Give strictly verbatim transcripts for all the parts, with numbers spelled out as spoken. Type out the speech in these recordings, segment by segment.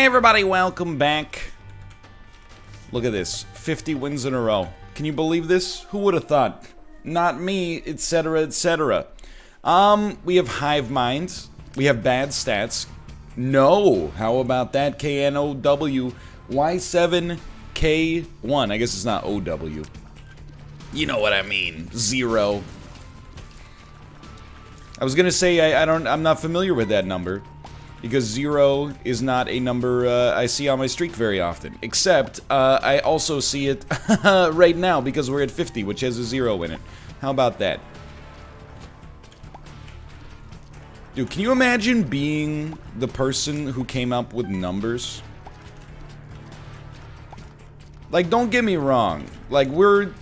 Hey everybody, welcome back. Look at this, fifty wins in a row. Can you believe this? Who would have thought? Not me, etc, et cetera. Um, we have hive minds. We have bad stats. No, how about that? K N O W, Y seven K one. I guess it's not O W. You know what I mean, zero. I was gonna say, I, I don't, I'm not familiar with that number, because zero is not a number uh, I see on my streak very often. Except, uh, I also see it right now, because we're at fifty, which has a zero in it. How about that? Dude, can you imagine being the person who came up with numbers? Like, don't get me wrong. Like, we're,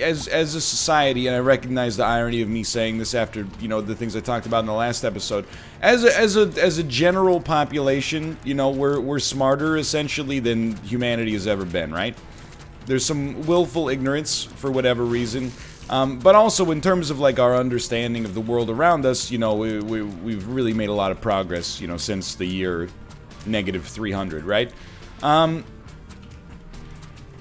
as, as a society, and I recognize the irony of me saying this after, you know, the things I talked about in the last episode. As a, as a, as a general population, you know, we're, we're smarter, essentially, than humanity has ever been, right? There's some willful ignorance, for whatever reason. Um, but also, in terms of, like, our understanding of the world around us, you know, we, we, we've really made a lot of progress, you know, since the year negative three hundred, right? Um,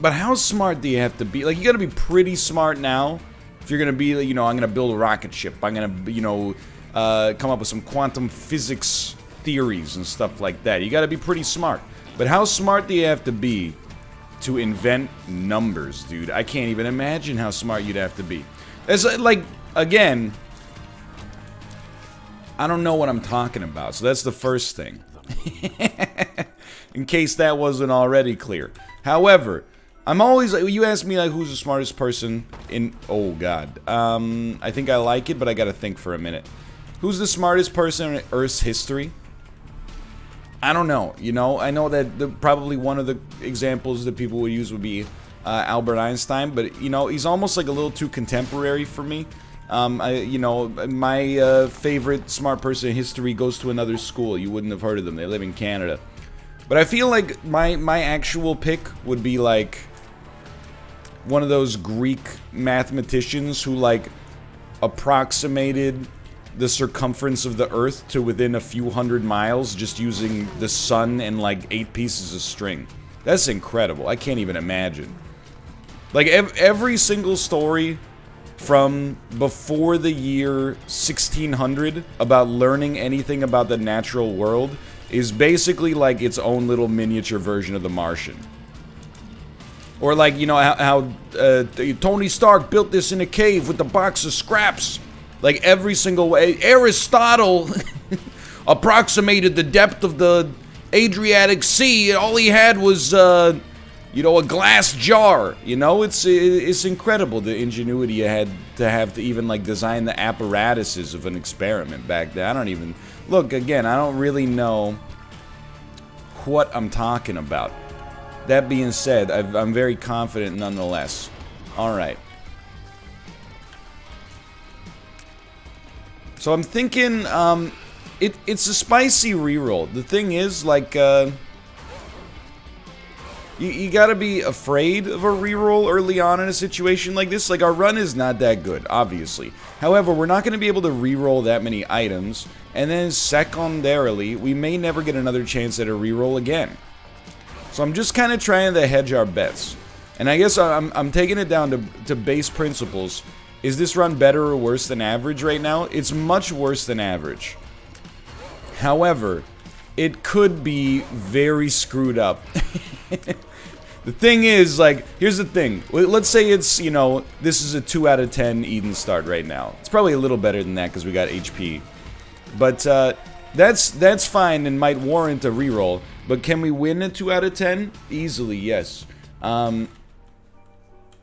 but how smart do you have to be? Like, you gotta be pretty smart now if you're gonna be, you know, I'm gonna build a rocket ship, I'm gonna, you know, uh, come up with some quantum physics theories and stuff like that. You gotta be pretty smart. But how smart do you have to be to invent numbers, dude? I can't even imagine how smart you'd have to be. It's like, again, I don't know what I'm talking about, so that's the first thing. In case that wasn't already clear. However, I'm always, you ask me, like, who's the smartest person in, oh god, um, I think I like it, but I gotta think for a minute. Who's the smartest person in Earth's history? I don't know, you know, I know that the, probably one of the examples that people would use would be uh, Albert Einstein, but, you know, he's almost like a little too contemporary for me. Um, I, you know, my uh, favorite smart person in history goes to another school. You wouldn't have heard of them. They live in Canada. But I feel like my, my actual pick would be, like, one of those Greek mathematicians who, like, approximated the circumference of the Earth to within a few hundred miles just using the sun and, like, eight pieces of string. That's incredible. I can't even imagine. Like, ev every single story from before the year sixteen hundred about learning anything about the natural world is basically, like, its own little miniature version of The Martian. Or, like, you know, how, how uh, Tony Stark built this in a cave with a box of scraps. Like, every single way. Aristotle approximated the depth of the Adriatic Sea. All he had was, uh, you know, a glass jar. You know, it's it's incredible the ingenuity you had to have to even, like, design the apparatuses of an experiment back then. I don't even... Look, again, I don't really know what I'm talking about. That being said, I've, I'm very confident nonetheless. All right. So I'm thinking, um, it, it's a spicy reroll. The thing is, like, uh, you, you gotta be afraid of a reroll early on in a situation like this. Like, our run is not that good, obviously. However, we're not gonna be able to reroll that many items. And then, secondarily, we may never get another chance at a reroll again. So I'm just kind of trying to hedge our bets. And I guess I'm, I'm taking it down to, to base principles. Is this run better or worse than average right now? It's much worse than average. However, it could be very screwed up. The thing is, like, here's the thing. Let's say it's, you know, this is a two out of ten Eden start right now. It's probably a little better than that because we got H P. But uh, that's that's fine and might warrant a reroll. But can we win a two out of ten? Easily, yes. Um,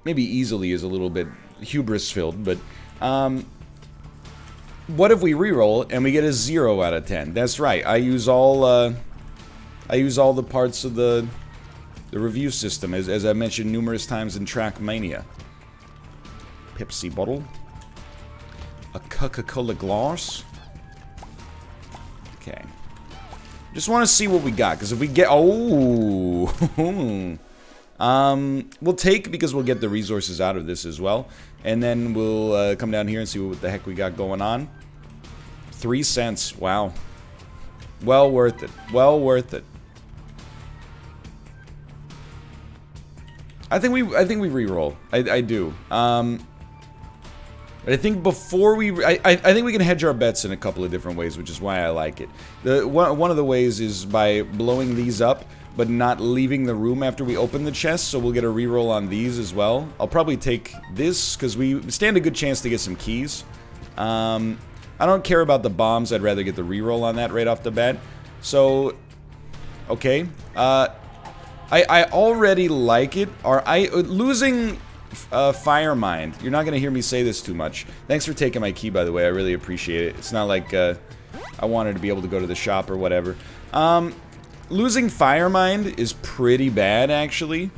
maybe easily is a little bit... hubris filled, but um, what if we reroll and we get a zero out of ten? That's right. I use all uh, I use all the parts of the the review system, as, as I mentioned numerous times in Trackmania. Pepsi bottle, a Coca-Cola glass. Okay, just want to see what we got, because if we get oh. Um, we'll take, because we'll get the resources out of this as well. And then we'll uh, come down here and see what the heck we got going on. Three cents. Wow. Well worth it. Well worth it. I think we I think we re-roll. I, I do. Um, I think before we I, I think we can hedge our bets in a couple of different ways, which is why I like it. The one, one of the ways is by blowing these up, but not leaving the room after we open the chest, so we'll get a reroll on these as well. I'll probably take this, because we stand a good chance to get some keys. Um, I don't care about the bombs, I'd rather get the reroll on that right off the bat. So, okay. Uh, I, I already like it. Are I uh, losing uh, Firemind, you're not going to hear me say this too much. Thanks for taking my key, by the way, I really appreciate it. It's not like uh, I wanted to be able to go to the shop or whatever. Um... Losing Firemind is pretty bad, actually,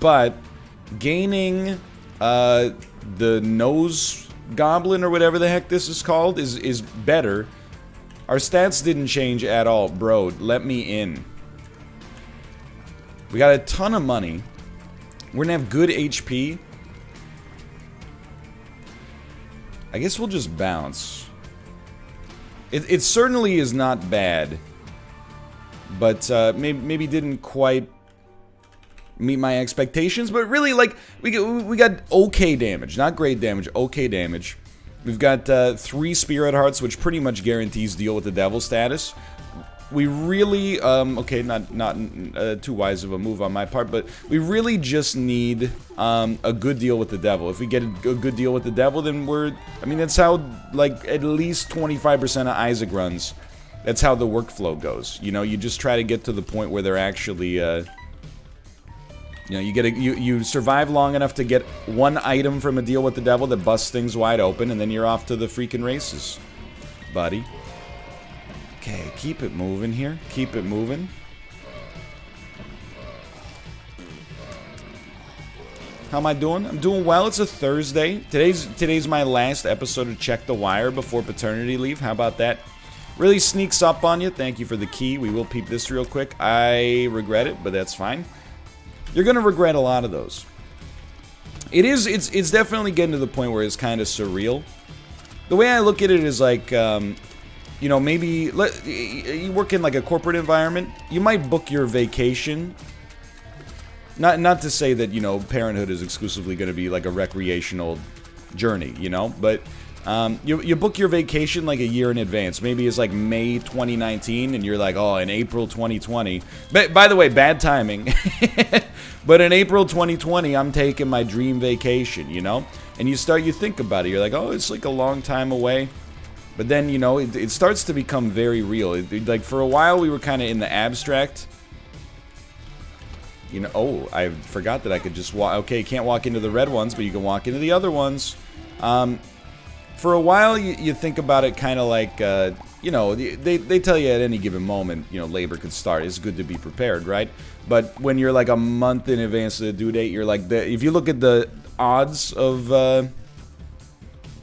but gaining uh, the Nose Goblin or whatever the heck this is called is, is better. Our stats didn't change at all. Bro, let me in. We got a ton of money. We're gonna have good H P. I guess we'll just bounce. It, it certainly is not bad. But uh, maybe, maybe didn't quite meet my expectations. But really, like, we get, we got okay damage. Not great damage, okay damage. We've got uh, three Spirit Hearts, which pretty much guarantees deal with the devil status. We really, um, okay, not, not uh, too wise of a move on my part, but we really just need um, a good deal with the devil. If we get a good deal with the devil, then we're, I mean, that's how, like, at least twenty-five percent of Isaac runs. That's how the workflow goes. You know, you just try to get to the point where they're actually, uh, you know, you get a, you you survive long enough to get one item from a deal with the devil that busts things wide open, and then you're off to the freaking races, buddy. Okay, keep it moving here. Keep it moving. How am I doing? I'm doing well. It's a Thursday. Today's today's my last episode of Check the Wire before paternity leave. How about that? Really sneaks up on you. Thank you for the key. We will peep this real quick. I regret it, but that's fine. You're gonna regret a lot of those. It is. It's. It's definitely getting to the point where it's kind of surreal. The way I look at it is like, um, you know, maybe let, you work in like a corporate environment. You might book your vacation. Not. Not to say that, you know, parenthood is exclusively going to be like a recreational journey. You know, but. Um, you, you book your vacation like a year in advance. Maybe it's like May twenty nineteen, and you're like, oh, in April twenty twenty. But, by the way, bad timing. But in April twenty twenty, I'm taking my dream vacation, you know? And you start, you think about it. You're like, oh, it's like a long time away. But then, you know, it, it starts to become very real. It, it, like, for a while, we were kind of in the abstract. You know, oh, I forgot that I could just walk. Okay, you can't walk into the red ones, but you can walk into the other ones. Um... For a while, you, you think about it kind of like, uh, you know, they, they tell you at any given moment, you know, labor could start. It's good to be prepared, right? But when you're like a month in advance of the due date, you're like, the, if you look at the odds of, uh,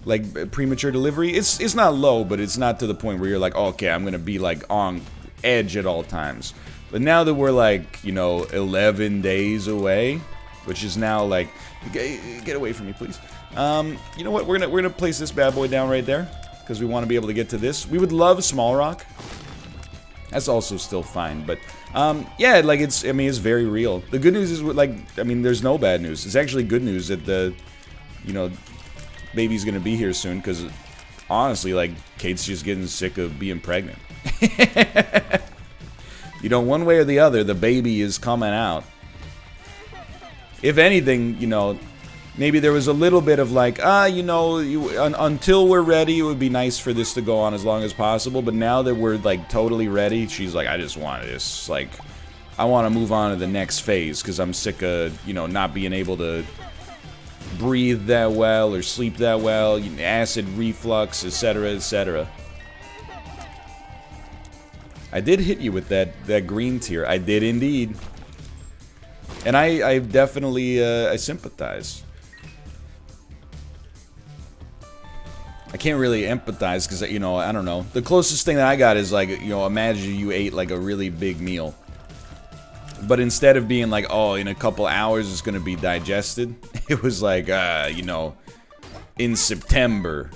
like, premature delivery, it's, it's not low, but it's not to the point where you're like, oh, okay, I'm going to be, like, on edge at all times. But now that we're, like, you know, eleven days away, which is now, like, get away from me, please. Um, you know what? We're gonna we're gonna place this bad boy down right there because we want to be able to get to this. We would love Small Rock. That's also still fine, but um, yeah, like it's I mean it's very real. The good news is like I mean there's no bad news. It's actually good news that the you know baby's gonna be here soon because honestly, like Kate's just getting sick of being pregnant. You know, one way or the other, the baby is coming out. If anything, you know. Maybe there was a little bit of like, ah, you know, you, un until we're ready, it would be nice for this to go on as long as possible. But now that we're, like, totally ready, she's like, I just want this. Like, I want to move on to the next phase because I'm sick of, you know, not being able to breathe that well or sleep that well, acid reflux, et cetera, et cetera. I did hit you with that, that green tier. I did indeed. And I, I definitely, uh, I sympathize. I can't really empathize because, you know, I don't know. The closest thing that I got is like, you know, imagine you ate like a really big meal. But instead of being like, oh, in a couple hours it's going to be digested, it was like, uh, you know, in September.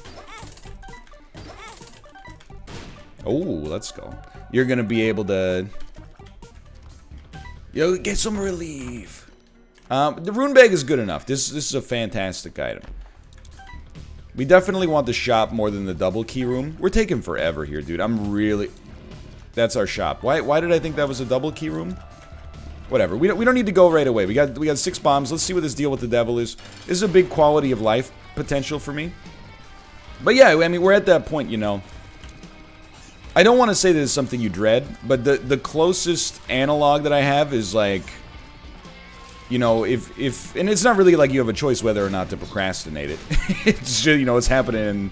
Oh, let's go. You're going to be able to, yo, get some relief. Um, the rune bag is good enough. This, this is a fantastic item. We definitely want the shop more than the double key room. We're taking forever here, dude. I'm really... That's our shop. Why, why did I think that was a double key room? Whatever. We don't, we don't need to go right away. We got, we got six bombs. Let's see what this deal with the devil is. This is a big quality of life potential for me. But yeah, I mean, we're at that point, you know. I don't want to say that it's something you dread, but the, the closest analog that I have is like... You know, if, if, and it's not really like you have a choice whether or not to procrastinate it. It's just, you know, it's happening in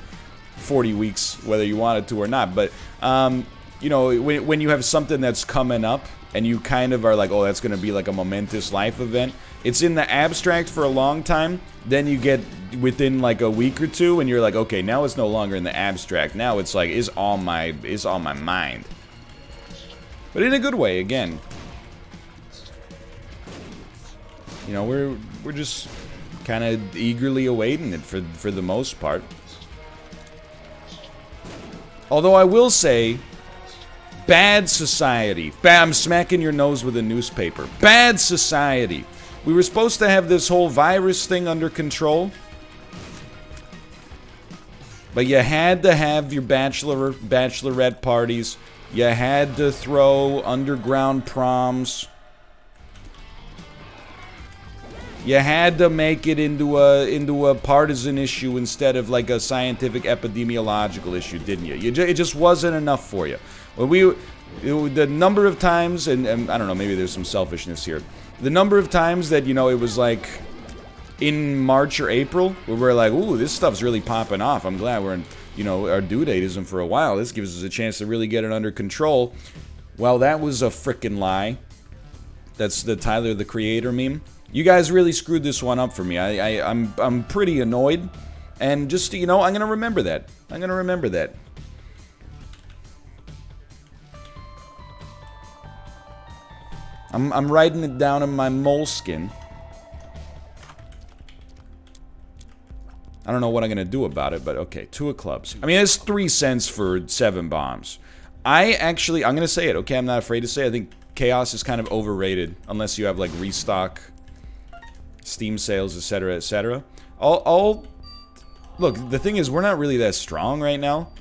forty weeks, whether you want it to or not. But, um, you know, when, when you have something that's coming up and you kind of are like, oh, that's going to be like a momentous life event. It's in the abstract for a long time. Then you get within like a week or two and you're like, okay, now it's no longer in the abstract. Now it's like, is all my, is all my mind. But in a good way, again. You know, we're we're just kind of eagerly awaiting it for for the most part. Although I will say, bad society. Bam, I'm smacking your nose with a newspaper. Bad society. We were supposed to have this whole virus thing under control, but you had to have your bachelor bachelorette parties. You had to throw underground proms. You had to make it into a into a partisan issue instead of like a scientific epidemiological issue, didn't you? You ju it just wasn't enough for you. Well, we it, the number of times, and, and I don't know, maybe there's some selfishness here. The number of times that, you know, it was like in March or April where we're like, ooh, this stuff's really popping off. I'm glad we're in, you know, our due date isn't for a while. This gives us a chance to really get it under control. Well, that was a frickin' lie. That's the Tyler the Creator meme. You guys really screwed this one up for me. I, I, I'm, I'm pretty annoyed, and just, you know, I'm gonna remember that. I'm gonna remember that. I'm, I'm writing it down in my moleskin. I don't know what I'm gonna do about it, but okay, two of clubs. I mean, that's three cents for seven bombs. I actually, I'm gonna say it, okay? I'm not afraid to say it. I think Chaos is kind of overrated, unless you have, like, restock... Steam sales, etc, et cetera. All, all... Look, the thing is, we're not really that strong right now.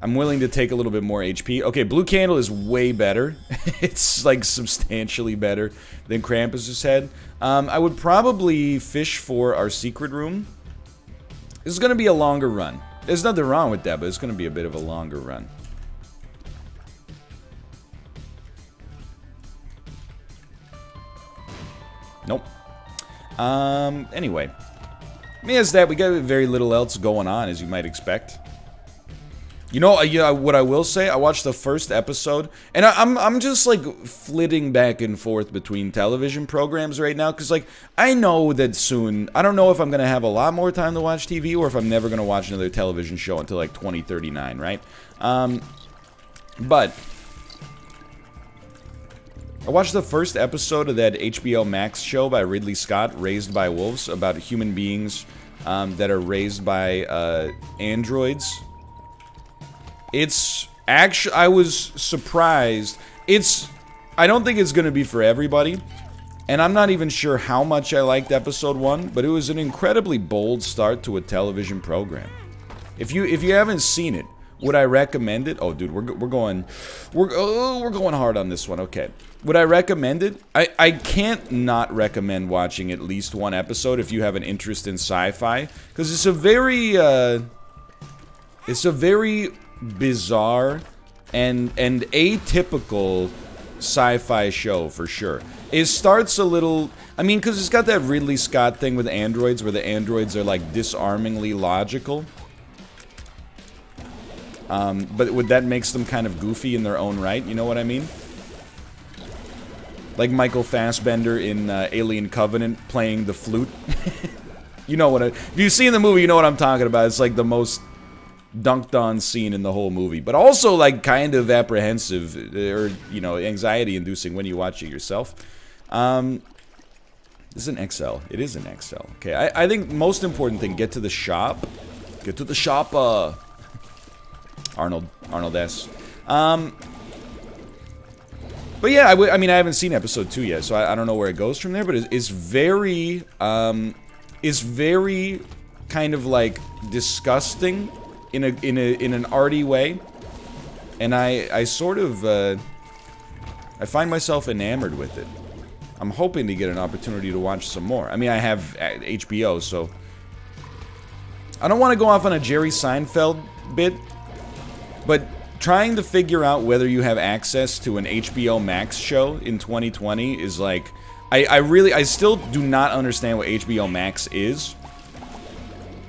I'm willing to take a little bit more H P. Okay, Blue Candle is way better. It's, like, substantially better than Krampus's head. Um, I would probably fish for our secret room. This is gonna be a longer run. There's nothing wrong with that, but it's gonna be a bit of a longer run. Nope. Um, anyway. I mean, as that, we got very little else going on, as you might expect. You know, uh, yeah, what I will say, I watched the first episode, and I, I'm, I'm just, like, flitting back and forth between television programs right now, because, like, I know that soon, I don't know if I'm going to have a lot more time to watch T V, or if I'm never going to watch another television show until, like, twenty thirty-nine, right? Um, but... I watched the first episode of that H B O Max show by Ridley Scott, Raised by Wolves, about human beings um, that are raised by uh, androids. It's actually, I was surprised. It's, I don't think it's going to be for everybody, and I'm not even sure how much I liked episode one, but it was an incredibly bold start to a television program. If you if you haven't seen it, would I recommend it? Oh, dude, we're, we're going, we're oh, we're going hard on this one. Okay, would I recommend it? I I can't not recommend watching at least one episode if you have an interest in sci-fi, because it's a very, uh, it's a very bizarre and and atypical sci-fi show for sure. It starts a little, I mean, because it's got that Ridley Scott thing with androids, where the androids are like disarmingly logical. Um, but would that makes them kind of goofy in their own right, you know what I mean? Like Michael Fassbender in uh, Alien Covenant playing the flute. You know what I... If you've seen the movie, you know what I'm talking about. It's like the most dunked on scene in the whole movie. But also like kind of apprehensive or, you know, anxiety inducing when you watch it yourself. Um, this is an X L. It is an X L. Okay, I, I think most important thing, get to the shop. Get to the shop, uh... Arnold, Arnold S. Um, But yeah, I, w I mean, I haven't seen episode two yet, so I, I don't know where it goes from there, but it's, it's very, um, it's very kind of like disgusting in a, in a, in an arty way. And I, I sort of, uh, I find myself enamored with it. I'm hoping to get an opportunity to watch some more. I mean, I have H B O, so I don't want to go off on a Jerry Seinfeld bit, but trying to figure out whether you have access to an H B O Max show in twenty twenty is like... I, I really... I still do not understand what H B O Max is.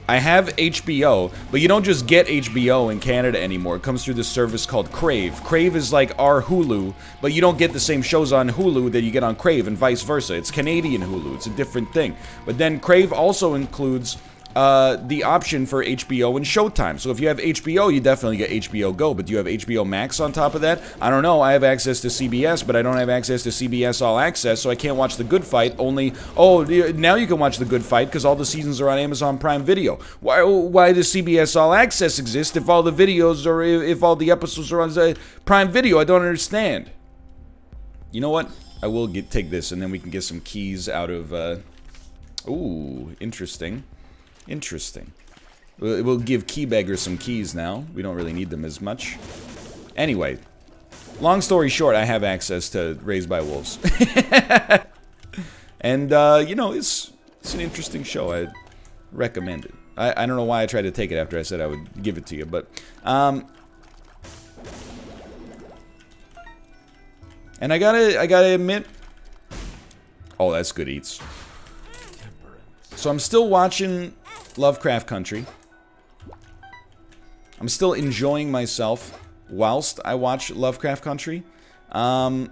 I have H B O, but you don't just get H B O in Canada anymore. It comes through this service called Crave. Crave is like our Hulu, but you don't get the same shows on Hulu that you get on Crave and vice versa. It's Canadian Hulu. It's a different thing. But then Crave also includes uh, the option for H B O and Showtime. So if you have H B O, you definitely get H B O Go, but do you have H B O Max on top of that? I don't know. I have access to C B S, but I don't have access to C B S All Access, so I can't watch The Good Fight. Only, oh, now you can watch The Good Fight because all the seasons are on Amazon Prime Video. Why, why does C B S All Access exist if all the videos or if all the episodes are on Prime Video? I don't understand. You know what? I will get, take this, and then we can get some keys out of, uh, ooh, interesting. Interesting. We'll give key beggars some keys now. We don't really need them as much. Anyway, long story short, I have access to Raised by Wolves. And, uh, you know, it's it's an interesting show. I recommend it. I, I don't know why I tried to take it after I said I would give it to you, but... Um, and I gotta, I gotta admit... Oh, that's good eats. So I'm still watching... Lovecraft Country. I'm still enjoying myself whilst I watch Lovecraft Country. Um,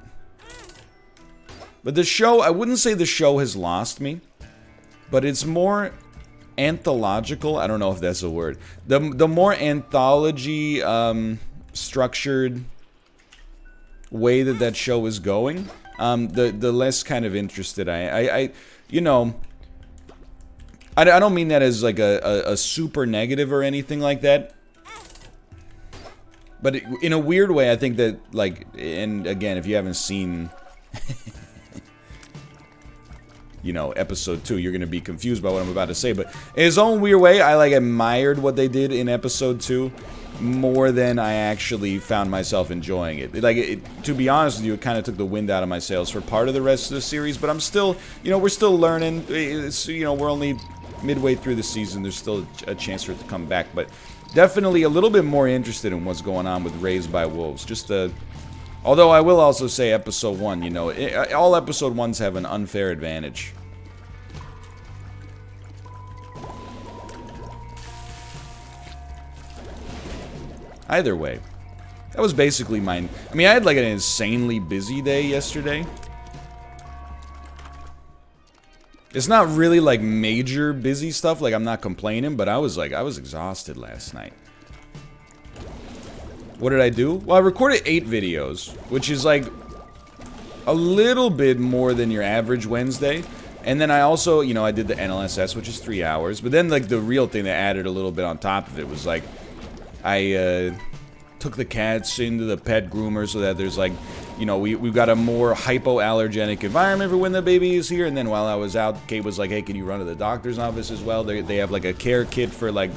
but the show, I wouldn't say the show has lost me, but it's more anthological. I don't know if that's a word. The, the more anthology um, structured way that that show is going, um, the, the less kind of interested I, I, I you know... I don't mean that as like a, a, a super negative or anything like that. But it, in a weird way, I think that like, and again, if you haven't seen, you know, episode two, you're going to be confused by what I'm about to say. But in its own weird way, I like admired what they did in episode two more than I actually found myself enjoying it. Like, it, to be honest with you, it kind of took the wind out of my sails for part of the rest of the series. But I'm still, you know, we're still learning. It's, you know, we're only... midway through the season, there's still a chance for it to come back, but definitely a little bit more interested in what's going on with Raised by Wolves. Just uh, although I will also say episode one, you know, it, all episode ones have an unfair advantage. Either way, that was basically mine. I mean, I had like an insanely busy day yesterday. It's not really, like, major busy stuff, like, I'm not complaining, but I was, like, I was exhausted last night. What did I do? Well, I recorded eight videos, which is, like, a little bit more than your average Wednesday. And then I also, you know, I did the N L S S, which is three hours. But then, like, the real thing that added a little bit on top of it was, like, I, uh, took the cats into the pet groomer so that there's, like... You know, we, we've got a more hypoallergenic environment for when the baby is here. And then while I was out, Kate was like, hey, can you run to the doctor's office as well? They, they have, like, a care kit for, like,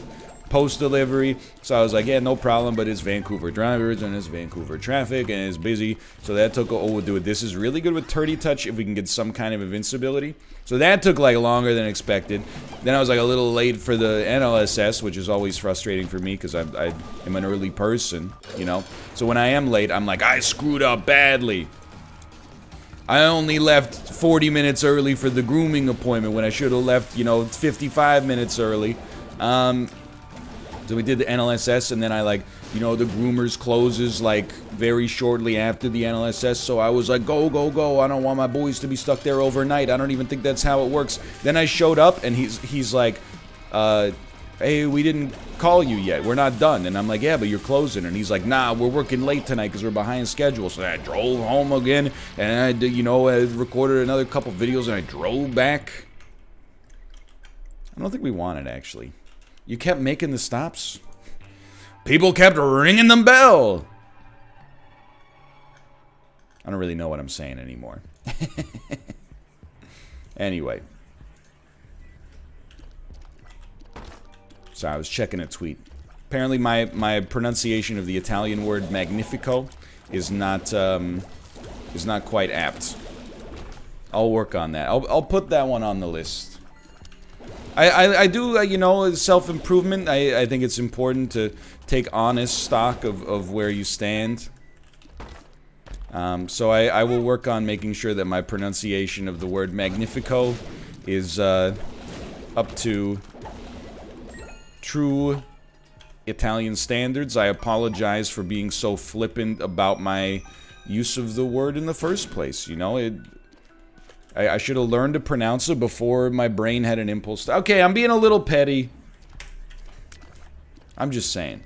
post-delivery. So I was like, yeah, no problem, but it's Vancouver drivers and it's Vancouver traffic and it's busy. So that took a... Oh, we'll do it. This is really good with thirty touch if we can get some kind of invincibility. So that took, like, longer than expected. Then I was, like, a little late for the N L S S, which is always frustrating for me because I, I am an early person, you know? So when I am late, I'm like, I screwed up badly. I only left forty minutes early for the grooming appointment when I should have left, you know, fifty-five minutes early. Um, so we did the N L S S, and then I, like, you know, the groomers closes, like, very shortly after the N L S S, so I was like, go, go, go, I don't want my boys to be stuck there overnight, I don't even think that's how it works. Then I showed up, and he's, he's like, uh, hey, we didn't call you yet, we're not done, and I'm like, yeah, but you're closing, and he's like, nah, we're working late tonight, because we're behind schedule, so I drove home again, and I, did, you know, I recorded another couple videos, and I drove back. I don't think we want it, actually. You kept making the stops. People kept ringing the bell. I don't really know what I'm saying anymore. Anyway. So I was checking a tweet. Apparently my, my pronunciation of the Italian word magnifico is not, um, is not quite apt. I'll work on that. I'll, I'll put that one on the list. I, I, I do, uh, you know, self-improvement. I, I think it's important to take honest stock of, of where you stand. Um, so I, I will work on making sure that my pronunciation of the word magnifico is uh, up to true Italian standards. I apologize for being so flippant about my use of the word in the first place, you know? It... I, I should have learned to pronounce it before my brain had an impulse to... Okay, I'm being a little petty. I'm just saying.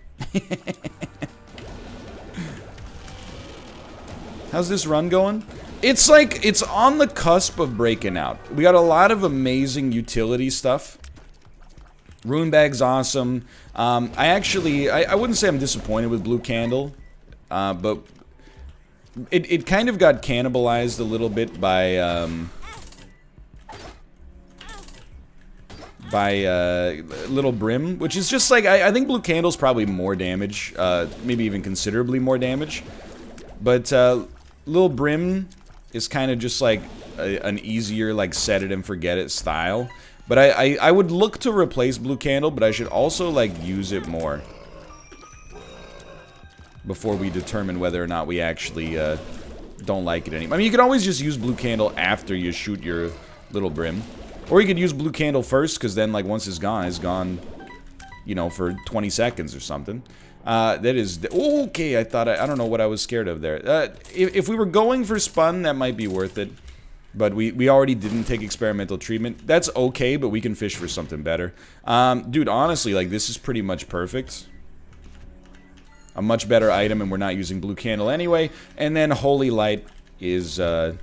How's this run going? It's like, it's on the cusp of breaking out. We got a lot of amazing utility stuff. Runebag's awesome. Um, I actually, I, I wouldn't say I'm disappointed with Blue Candle, uh, but it, it kind of got cannibalized a little bit by, um, by uh, Little Brim, which is just like, I, I think Blue Candle's probably more damage, uh, maybe even considerably more damage, but uh, Little Brim is kind of just like a, an easier, like, set it and forget it style. But I, I, I would look to replace Blue Candle, but I should also, like, use it more before we determine whether or not we actually uh, don't like it anymore. I mean, you can always just use Blue Candle after you shoot your Little Brim. Or you could use Blue Candle first, because then, like, once it's gone, it's gone, you know, for twenty seconds or something. Uh, that is... Okay, I thought... I, I don't know what I was scared of there. Uh, if, if we were going for Spun, that might be worth it. But we, we already didn't take experimental treatment. That's okay, but we can fish for something better. Um, dude, honestly, like, this is pretty much perfect. A much better item, and we're not using Blue Candle anyway. And then Holy Light is, uh,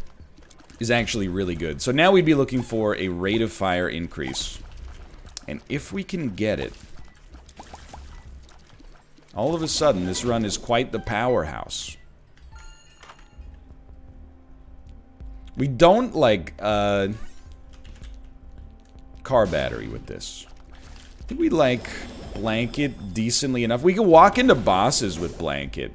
is actually really good. So now we'd be looking for a rate of fire increase. And if we can get it... All of a sudden, this run is quite the powerhouse. We don't, like, uh, car battery with this. I think we, like, blanket decently enough. We can walk into bosses with blanket.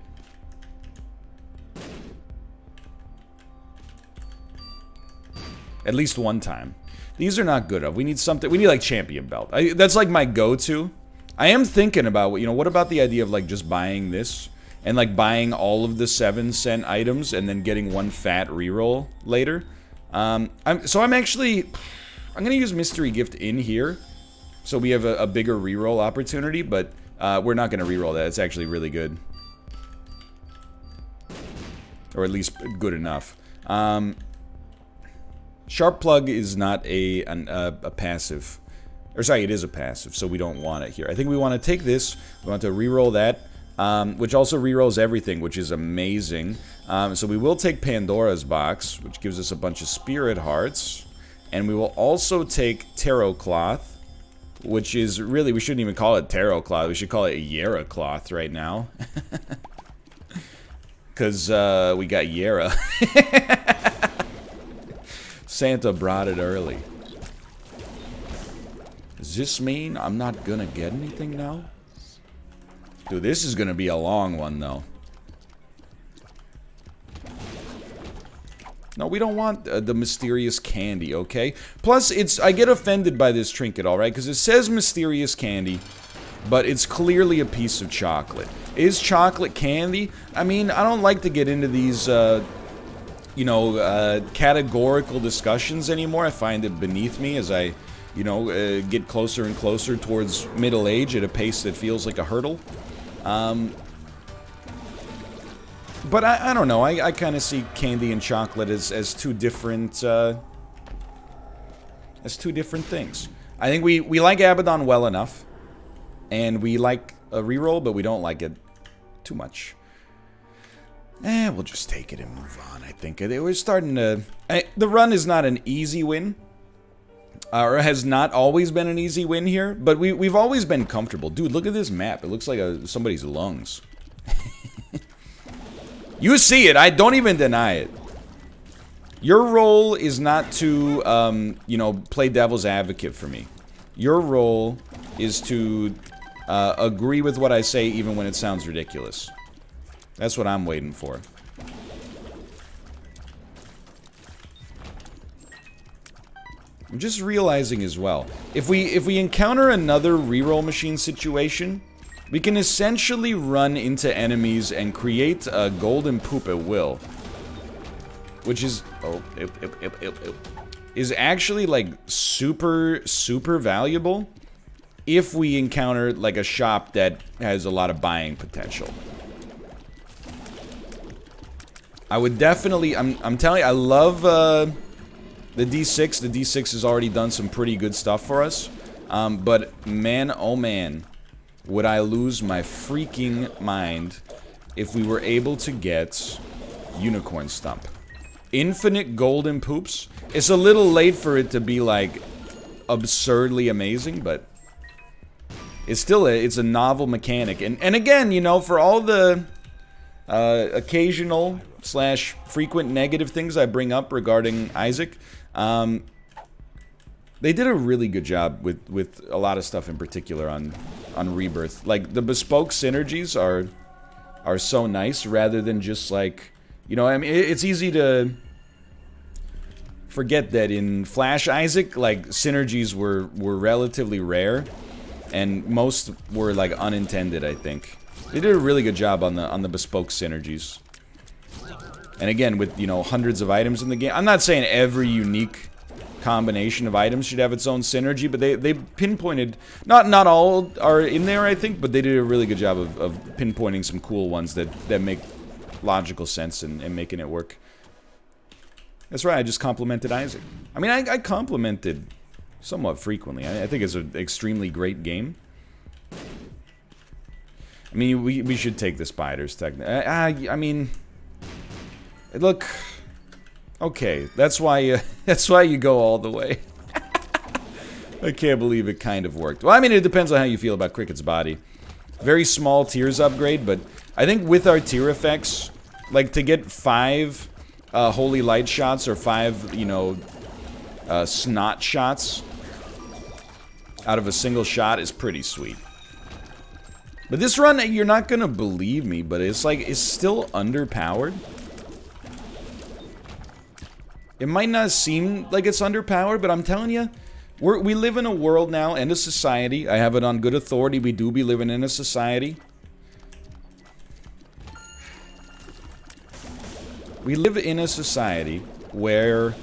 At least one time. These are not good enough. We need something. We need, like, champion belt. I, that's, like, my go-to. I am thinking about, you know, what about the idea of, like, just buying this? And, like, buying all of the seven cent items and then getting one fat reroll later. Um, I'm, so I'm actually... I'm going to use Mystery Gift in here. So we have a, a bigger reroll opportunity, but uh, we're not going to reroll that. It's actually really good. Or at least good enough. Um, Sharp Plug is not a, an, uh, a passive. Or, sorry, it is a passive, so we don't want it here. I think we want to take this. We want to reroll that. Um, which also rerolls everything, which is amazing. Um, so we will take Pandora's Box, which gives us a bunch of Spirit Hearts. And we will also take Tarot Cloth, which is really, we shouldn't even call it Tarot Cloth. We should call it Yera Cloth right now. Because uh, we got Yera. Santa brought it early. Does this mean I'm not gonna get anything now? Dude, this is gonna be a long one, though. No, we don't want uh, the mysterious candy, okay? Plus, it's I get offended by this trinket, alright? Because it says mysterious candy, but it's clearly a piece of chocolate. Is chocolate candy? I mean, I don't like to get into these, uh, you know, uh, categorical discussions anymore. I find it beneath me as I, you know, uh, get closer and closer towards middle age at a pace that feels like a hurdle. Um, but I, I don't know, I, I kind of see candy and chocolate as, as two different, uh, as two different things. I think we, we like Abaddon well enough, and we like a reroll, but we don't like it too much. Eh, we'll just take it and move on, I think. We're starting to... I, the run is not an easy win. Or uh, has not always been an easy win here, but we, we've always been comfortable. Dude, look at this map. It looks like a, somebody's lungs. You see it. I don't even deny it. Your role is not to, um, you know, play devil's advocate for me. Your role is to uh, agree with what I say even when it sounds ridiculous. That's what I'm waiting for. I'm just realizing as well, if we if we encounter another reroll machine situation, we can essentially run into enemies and create a golden poop at will, which is oh, ew, ew, ew, ew, ew, is actually like super super valuable if we encounter like a shop that has a lot of buying potential. I would definitely, I'm I'm telling you, I love. Uh, The D six, the D six has already done some pretty good stuff for us, um, but man, oh man, would I lose my freaking mind if we were able to get Unicorn Stump. Infinite golden poops. It's a little late for it to be like absurdly amazing, but it's still a, it's a novel mechanic. And and again, you know, for all the uh, occasional slash frequent negative things I bring up regarding Isaac. Um, they did a really good job with, with a lot of stuff in particular on, on Rebirth. Like, the bespoke synergies are are so nice rather than just like, you know, I mean, it's easy to forget that in Flash Isaac, like, synergies were, were relatively rare, and most were, like, unintended, I think. They did a really good job on the, on the bespoke synergies. And again, with, you know, hundreds of items in the game. I'm not saying every unique combination of items should have its own synergy, but they, they pinpointed... Not not all are in there, I think, but they did a really good job of, of pinpointing some cool ones that, that make logical sense and, and making it work. That's right, I just complimented Isaac. I mean, I, I complimented somewhat frequently. I, I think it's an extremely great game. I mean, we, we should take the spiders, technically. I, I, I mean... Look, okay, that's why you, that's why you go all the way. I can't believe it kind of worked. Well, I mean, it depends on how you feel about Cricket's body. Very small tiers upgrade, but I think with our tier effects, like to get five uh, holy light shots or five, you know, uh, snot shots out of a single shot is pretty sweet. But this run, you're not gonna believe me, but it's like, it's still underpowered. It might not seem like it's underpowered, but I'm telling you, we're, we live in a world now and a society. I have it on good authority. We do be living in a society. We live in a society where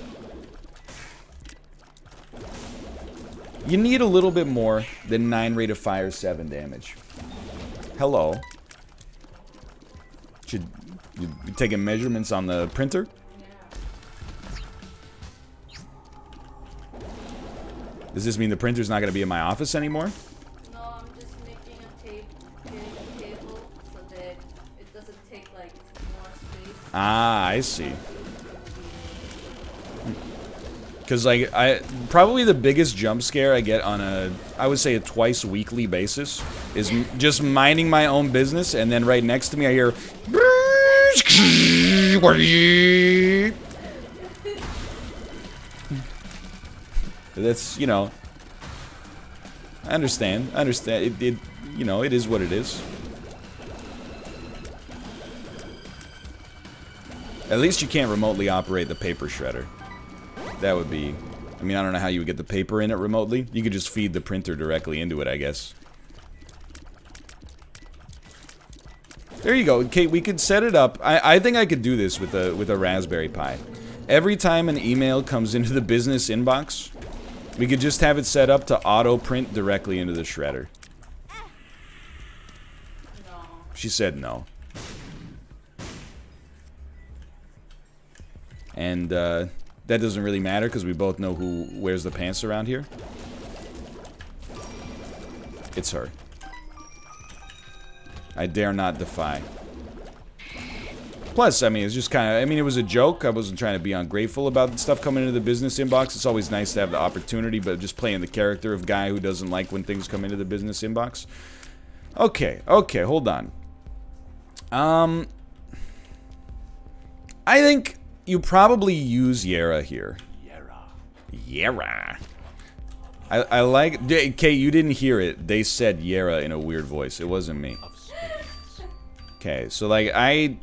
you need a little bit more than nine rate of fire, seven damage. Hello. Should you be taking measurements on the printer? Does this mean the printer's not going to be in my office anymore? No, I'm just making a tape, a table so that it doesn't take, like, more space. Ah, I see. Because, like, I probably the biggest jump scare I get on a, I would say a twice weekly basis is just minding my own business, and then right next to me I hear... That's, you know, I understand, I understand, it, it, you know, it is what it is. At least you can't remotely operate the paper shredder. That would be, I mean, I don't know how you would get the paper in it remotely. You could just feed the printer directly into it, I guess. There you go, Kate, we could set it up. I, I think I could do this with a, with a Raspberry Pi. Every time an email comes into the business inbox, we could just have it set up to auto-print directly into the shredder. No. She said no. And uh, that doesn't really matter because we both know who wears the pants around here. It's her. I dare not defy. Plus, I mean, it's just kind of, I mean, it was a joke. I wasn't trying to be ungrateful about stuff coming into the business inbox. It's always nice to have the opportunity, but just playing the character of guy who doesn't like when things come into the business inbox. Okay, okay, hold on. Um, I think you probably use Yera here. Yera. Yera. I, I like... Okay, you didn't hear it. They said Yera in a weird voice. It wasn't me. Okay, so like, I...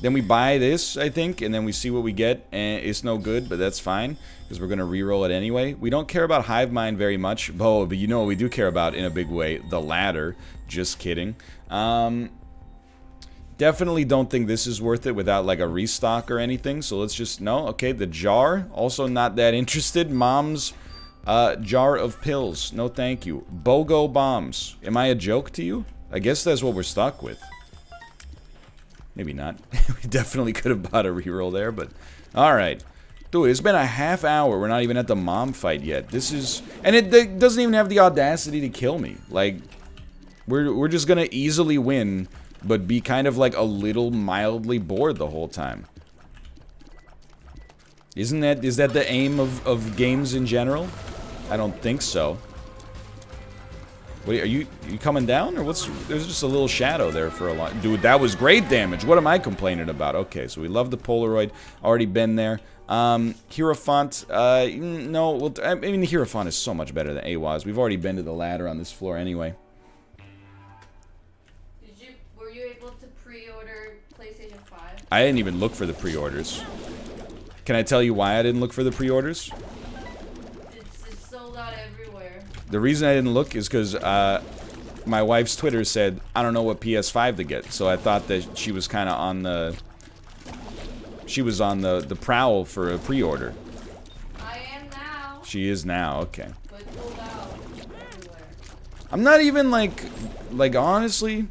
Then we buy this, I think, and then we see what we get, and it's no good, but that's fine, because we're going to reroll it anyway. We don't care about Hive Mind very much. Oh, but you know what we do care about in a big way? The ladder. Just kidding. Um... Definitely don't think this is worth it without like a restock or anything, so let's just... No, okay, the jar. Also not that interested. Mom's uh, jar of pills. No thank you. BOGO bombs. Am I a joke to you? I guess that's what we're stuck with. Maybe not. We definitely could have bought a reroll there, but... Alright. Dude, it's been a half hour. We're not even at the mom fight yet. This is... And it, it doesn't even have the audacity to kill me. Like, we're, we're just gonna easily win... But be kind of like a little mildly bored the whole time. Isn't that, is that the aim of, of games in general? I don't think so. Wait, are you, are you coming down or what's, there's just a little shadow there for a lot. Dude, that was great damage. What am I complaining about? Okay, so we love the Polaroid. Already been there. Um, Hierophant, uh, no, well, I mean, Hierophant is so much better than A W A S. We've already been to the ladder on this floor anyway. I didn't even look for the pre-orders. Can I tell you why I didn't look for the pre-orders? It's, it's sold out everywhere. The reason I didn't look is because uh, my wife's Twitter said, I don't know what P S five to get. So I thought that she was kind of on the... She was on the, the prowl for a pre-order. I am now. She is now, okay. But it's sold out everywhere. I'm not even like... Like, honestly...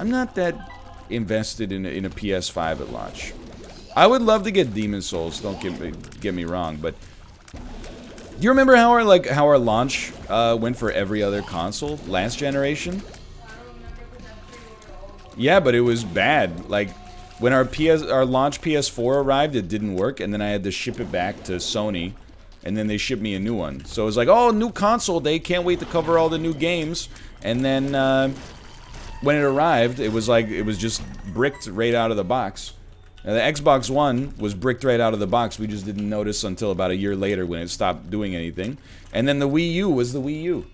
I'm not that... invested in a, in a P S five at launch. I would love to get Demon's Souls, don't get me, get me wrong, but... Do you remember how our, like, how our launch uh, went for every other console last generation? Yeah, but it was bad. Like, when our P S our launch P S four arrived, it didn't work, and then I had to ship it back to Sony, and then they shipped me a new one. So it was like, oh, new console day, can't wait to cover all the new games, and then... Uh, When it arrived, it was like, it was just bricked right out of the box. Now, the Xbox One was bricked right out of the box. We just didn't notice until about a year later when it stopped doing anything. And then the Wii U was the Wii U.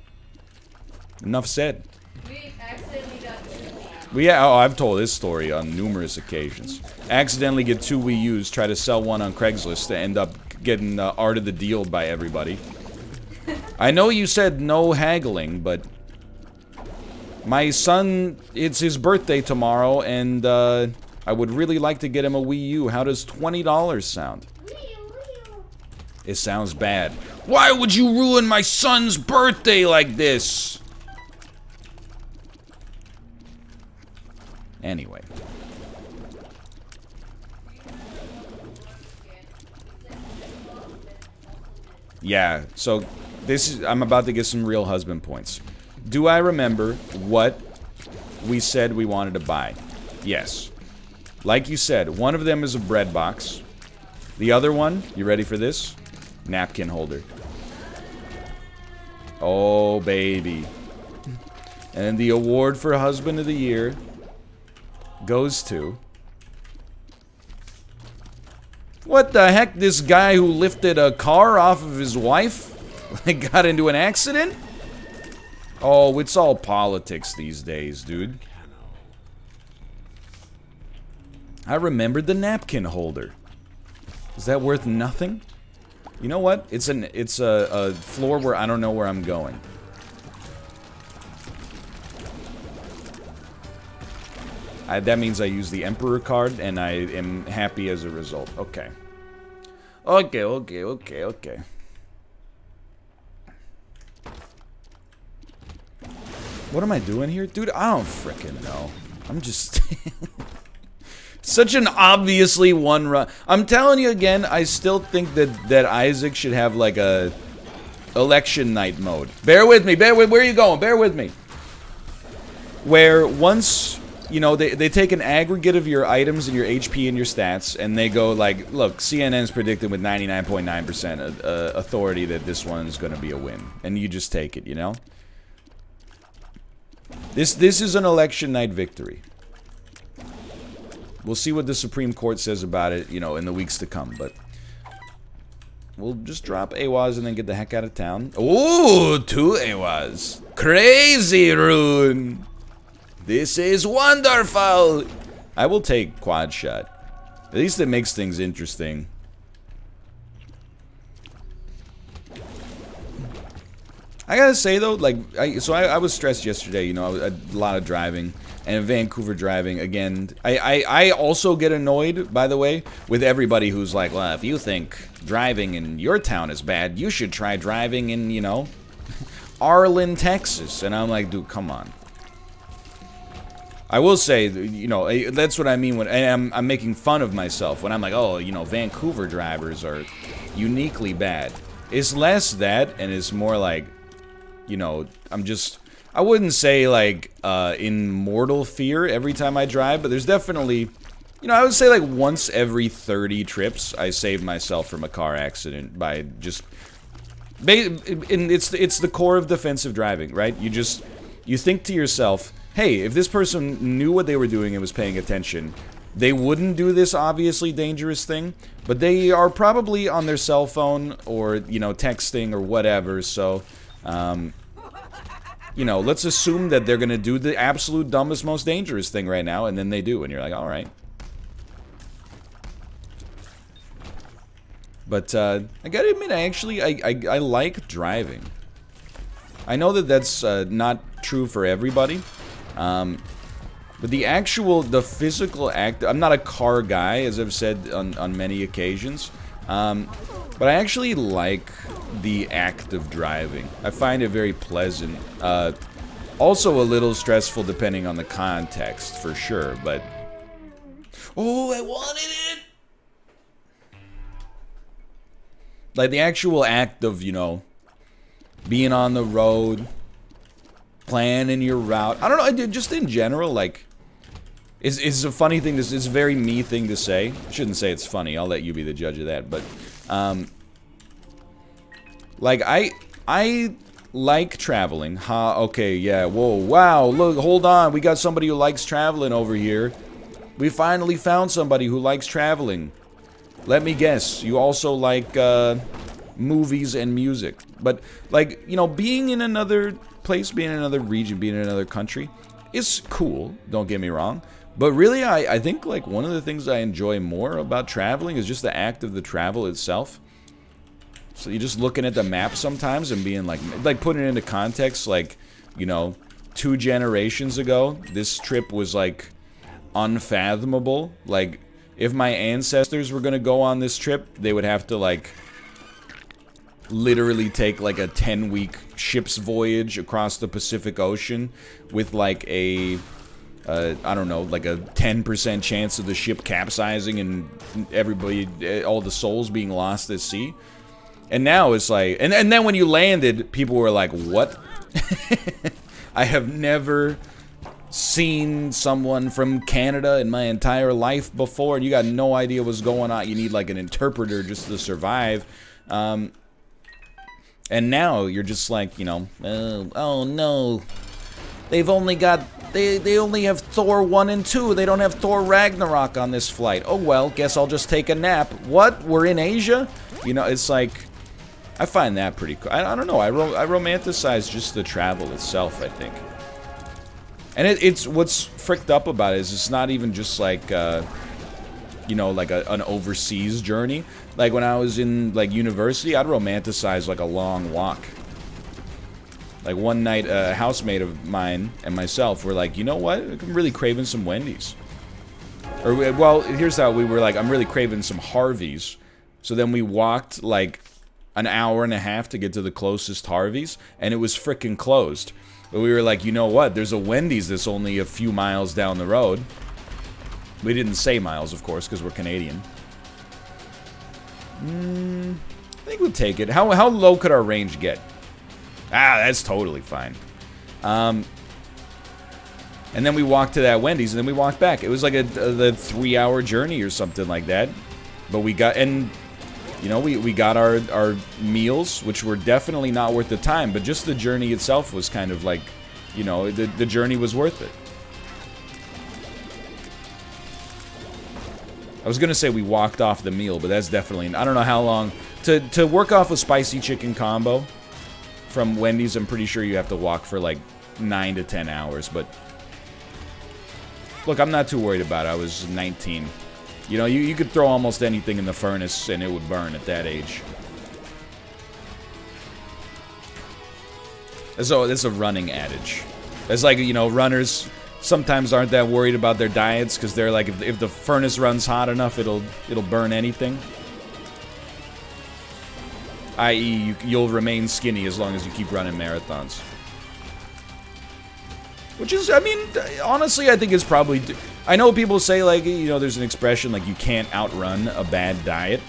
Enough said. We accidentally got two Wii U's. We, oh, I've told this story on numerous occasions. Accidentally get two Wii U's, try to sell one on Craigslist to end up getting the Art of the Deal by everybody. I know you said no haggling, but... My son, it's his birthday tomorrow, and uh, I would really like to get him a Wii U. How does twenty dollars sound? It sounds bad. Why would you ruin my son's birthday like this? Anyway. Yeah, so this is, I'm about to get some real husband points. Do I remember what we said we wanted to buy? Yes. Like you said, one of them is a bread box. The other one, you ready for this? Napkin holder. Oh, baby. And the award for Husband of the Year goes to... What the heck? This guy who lifted a car off of his wife got into an accident? Oh, it's all politics these days, dude. I remembered the napkin holder. Is that worth nothing? You know what? It's an it's a, a floor where I don't know where I'm going. I, that means I use the Emperor card, and I am happy as a result. Okay. Okay, okay, okay, okay. What am I doing here? Dude, I don't frickin' know. I'm just... Such an obviously one run. I'm telling you again, I still think that, that Isaac should have like a... Election night mode. Bear with me, bear with... Where are you going? Bear with me. Where once, you know, they, they take an aggregate of your items and your H P and your stats, and they go like, look, C N N's predicted with ninety-nine point nine percent uh, authority that this one's gonna be a win. And you just take it, you know? This this is an election night victory. We'll see what the Supreme Court says about it, you know, in the weeks to come, but we'll just drop A W As and then get the heck out of town. Ooh, two A W As. Crazy rune. This is wonderful. I will take quad shot. At least it makes things interesting. I gotta say though, like, I, so I, I was stressed yesterday, you know, I was, a lot of driving, and Vancouver driving, again, I, I, I also get annoyed, by the way, with everybody who's like, well, if you think driving in your town is bad, you should try driving in, you know, Arlen, Texas, and I'm like, dude, come on. I will say, you know, that's what I mean when I'm, I'm making fun of myself, when I'm like, oh, you know, Vancouver drivers are uniquely bad. It's less that, and it's more like, you know, I'm just, I wouldn't say like uh, in mortal fear every time I drive, but there's definitely, you know, I would say like once every thirty trips I save myself from a car accident by just, and it's it's the core of defensive driving, right? You just, you think to yourself, hey, if this person knew what they were doing and was paying attention, they wouldn't do this obviously dangerous thing, but they are probably on their cell phone or, you know, texting or whatever, so, um... you know, let's assume that they're gonna do the absolute dumbest, most dangerous thing right now, and then they do, and you're like, alright. But, uh, I gotta admit, I actually, I, I, I like driving. I know that that's, uh, not true for everybody, um, but the actual, the physical act, I'm not a car guy, as I've said on, on many occasions, um, but I actually like the act of driving. I find it very pleasant. Uh, also a little stressful depending on the context, for sure, but... Oh, I wanted it! Like, the actual act of, you know, being on the road, planning your route. I don't know, I did, just in general, like... It's, it's a funny thing, this is a very me thing to say. I shouldn't say it's funny, I'll let you be the judge of that, but... Um, like, I, I like traveling, huh? Okay, yeah, whoa, wow, look, hold on, we got somebody who likes traveling over here. We finally found somebody who likes traveling. Let me guess, you also like, uh, movies and music. But, like, you know, being in another place, being in another region, being in another country is cool, don't get me wrong. But really, I, I think, like, one of the things I enjoy more about traveling is just the act of the travel itself. So you're just looking at the map sometimes and being like, like, putting it into context, like, you know, two generations ago, this trip was, like, unfathomable. Like, if my ancestors were gonna go on this trip, they would have to, like, literally take, like, a ten-week ship's voyage across the Pacific Ocean with, like, a... Uh, I don't know, like a ten percent chance of the ship capsizing and everybody, all the souls being lost at sea. And now it's like, and, and then when you landed, people were like, what? I have never seen someone from Canada in my entire life before, and you got no idea what's going on. You need like an interpreter just to survive. Um, and now you're just like, you know, oh, oh no, they've only got... They, they only have Thor one and two. They don't have Thor Ragnarok on this flight. Oh well, guess I'll just take a nap. What? We're in Asia? You know, it's like... I find that pretty cool. I, I don't know. I, ro I romanticize just the travel itself, I think. And it, it's... What's fricked up about it is it's not even just like, uh... you know, like a, an overseas journey. Like, when I was in, like, university, I'd romanticize, like, a long walk. Like, one night, a housemate of mine and myself were like, you know what? I'm really craving some Wendy's. Or, we, well, here's how we were like, I'm really craving some Harvey's. So then we walked, like, an hour and a half to get to the closest Harvey's, and it was frickin' closed. But we were like, you know what? There's a Wendy's that's only a few miles down the road. We didn't say miles, of course, because we're Canadian. Mm, I think we'll take it. How, how low could our range get? Ah, that's totally fine. Um, and then we walked to that Wendy's, and then we walked back. It was like a, a the three-hour journey or something like that. But we got, and you know, we we got our our meals, which were definitely not worth the time. But just the journey itself was kind of like, you know, the the journey was worth it. I was gonna say we walked off the meal, but that's definitely, I don't know how long. To, to work off a spicy chicken combo from Wendy's, I'm pretty sure you have to walk for like nine to ten hours, but look, I'm not too worried about it. I was nineteen. You know, you, you could throw almost anything in the furnace and it would burn at that age. So it's a running adage. It's like, you know, runners sometimes aren't that worried about their diets because they're like, if, if the furnace runs hot enough, it'll it'll burn anything. that is, you, you'll remain skinny as long as you keep running marathons. Which is, I mean, honestly, I think it's probably... I know people say, like, you know, there's an expression, like, you can't outrun a bad diet.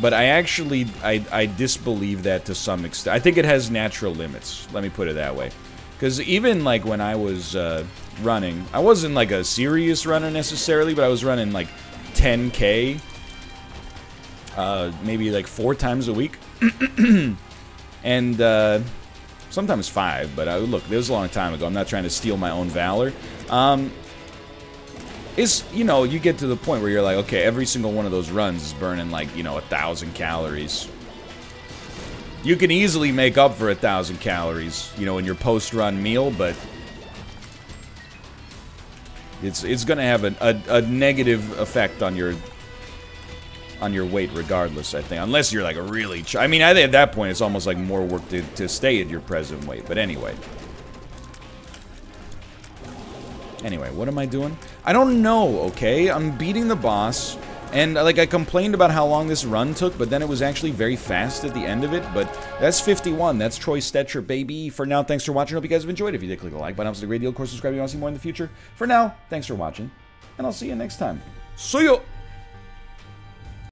But I actually, I, I disbelieve that to some extent. I think it has natural limits. Let me put it that way. Because even, like, when I was uh, running, I wasn't, like, a serious runner necessarily, but I was running, like, ten K. Uh, maybe, like, four times a week. And, uh... sometimes five, but I, look, it was a long time ago. I'm not trying to steal my own valor. Um, it's, you know, you get to the point where you're like, okay, every single one of those runs is burning like, you know, a thousand calories. You can easily make up for a thousand calories, you know, in your post-run meal, but it's it's going to have a, a, a negative effect on your on your weight regardless, I think. Unless you're like a really... Ch I mean, I think at that point it's almost like more work to, to stay at your present weight. But anyway. Anyway, what am I doing? I don't know, okay? I'm beating the boss. And, like, I complained about how long this run took, but then it was actually very fast at the end of it. But that's fifty-one. That's Troy Stetcher, baby. For now, thanks for watching. Hope you guys have enjoyed. If you did, click the like button. It's a great deal. Of course, subscribe if you want to see more in the future. For now, thanks for watching. And I'll see you next time. See ya!